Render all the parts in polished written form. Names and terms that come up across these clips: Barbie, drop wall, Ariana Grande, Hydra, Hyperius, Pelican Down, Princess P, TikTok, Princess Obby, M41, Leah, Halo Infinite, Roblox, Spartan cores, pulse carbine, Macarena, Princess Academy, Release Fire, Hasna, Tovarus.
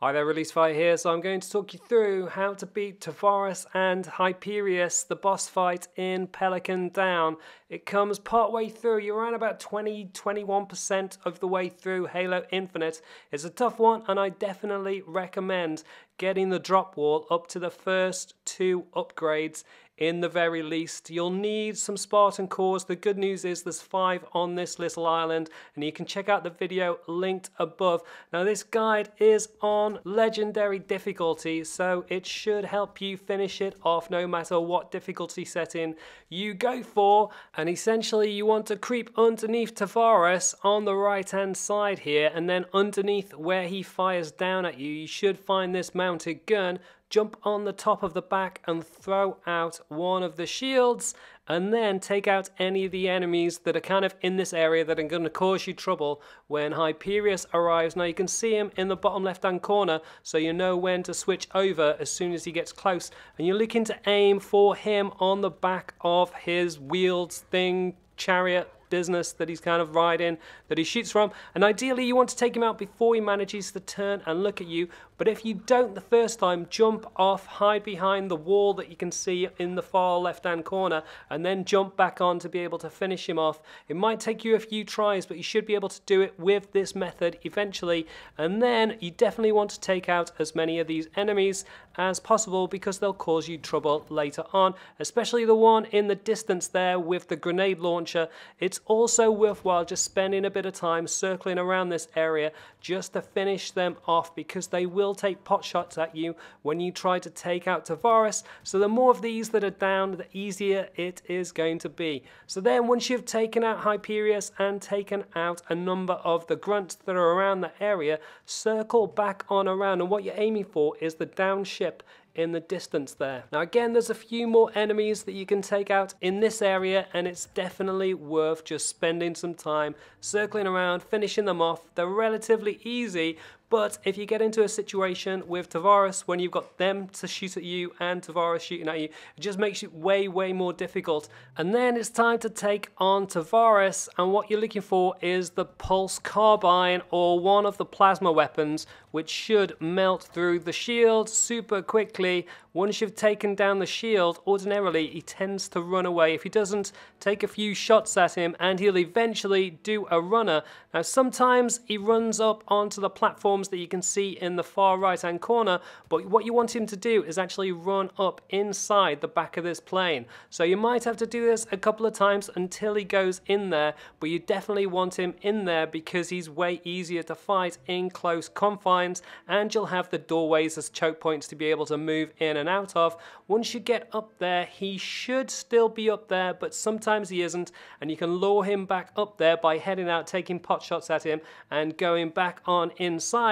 Hi there, Release Fire here. So I'm going to talk you through how to beat Tovarus and Hyperius, the boss fight in Pelican Down. It comes partway through. You're around about 21% of the way through Halo Infinite. It's a tough one, and I definitely recommend getting the drop wall up to the first two upgrades in the very least. You'll need some Spartan cores. The good news is there's 5 on this little island, and you can check out the video linked above. Now this guide is on legendary difficulty, so it should help you finish it off no matter what difficulty setting you go for. And essentially you want to creep underneath Tovarus on the right hand side here, and then underneath where he fires down at you, you should find this mounted gun. Jump on the top of the back and throw out one of the shields, and then take out any of the enemies that are kind of in this area that are going to cause you trouble when Hyperius arrives. Now you can see him in the bottom left hand corner, so you know when to switch over as soon as he gets close, and you're looking to aim for him on the back of his wheeled thing, chariot business that he's kind of riding, that he shoots from, and ideally you want to take him out before he manages to turn and look at you. But if you don't the first time, jump off, hide behind the wall that you can see in the far left hand corner, and then jump back on to be able to finish him off. It might take you a few tries, but you should be able to do it with this method eventually. And then you definitely want to take out as many of these enemies as possible, because they'll cause you trouble later on, especially the one in the distance there with the grenade launcher. It's also worthwhile just spending a bit of time circling around this area just to finish them off, because they will take pot shots at you when you try to take out Tovarus. So the more of these that are down, the easier it is going to be. So then once you've taken out Hyperius and taken out a number of the grunts that are around the area, circle back on around, and what you're aiming for is the down ship in the distance there. Now again, there's a few more enemies that you can take out in this area, and it's definitely worth just spending some time circling around, finishing them off. They're relatively easy, but if you get into a situation with Tovarus when you've got them to shoot at you and Tovarus shooting at you, it just makes it way more difficult. And then it's time to take on Tovarus, and what you're looking for is the pulse carbine, or one of the plasma weapons, which should melt through the shield super quickly. Once you've taken down the shield, ordinarily he tends to run away. If he doesn't, take a few shots at him and he'll eventually do a runner. Now sometimes he runs up onto the platform that you can see in the far right hand corner, but what you want him to do is actually run up inside the back of this plane. So you might have to do this a couple of times until he goes in there, but you definitely want him in there because he's way easier to fight in close confines, and you'll have the doorways as choke points to be able to move in and out of. Once you get up there, he should still be up there, but sometimes he isn't, and you can lure him back up there by heading out, taking pot shots at him and going back on inside.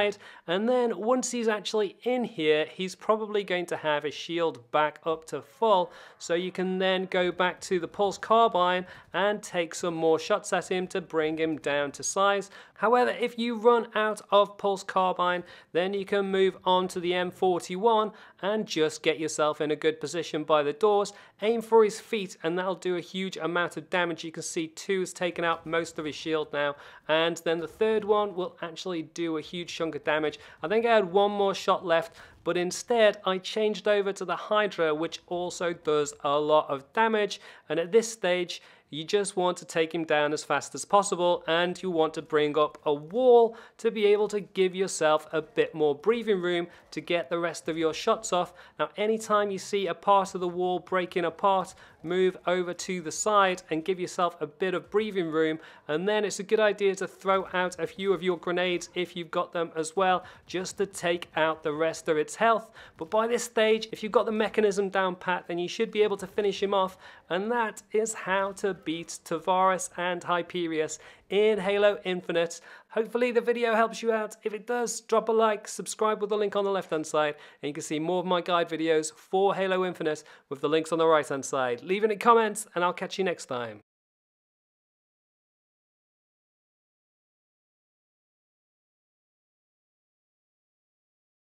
And then once he's actually in here, he's probably going to have his shield back up to full, so you can then go back to the pulse carbine and take some more shots at him to bring him down to size. However, if you run out of pulse carbine, then you can move on to the M41 and just get yourself in a good position by the doors. Aim for his feet and that'll do a huge amount of damage. You can see 2 has taken out most of his shield now, and then the third one will actually do a huge chunk of damage. I think I had one more shot left, but instead I changed over to the Hydra, which also does a lot of damage. And at this stage you just want to take him down as fast as possible, and you want to bring up a wall to be able to give yourself a bit more breathing room to get the rest of your shots off. Now anytime you see a part of the wall breaking apart, move over to the side and give yourself a bit of breathing room. And then it's a good idea to throw out a few of your grenades if you've got them as well, just to take out the rest of its health. But by this stage, if you've got the mechanism down pat, then you should be able to finish him off. And that is how to beat Tovarus and Hyperius in Halo Infinite. Hopefully the video helps you out. If it does, drop a like, subscribe with the link on the left hand side, and you can see more of my guide videos for Halo Infinite with the links on the right hand side. Leave any comments and I'll catch you next time.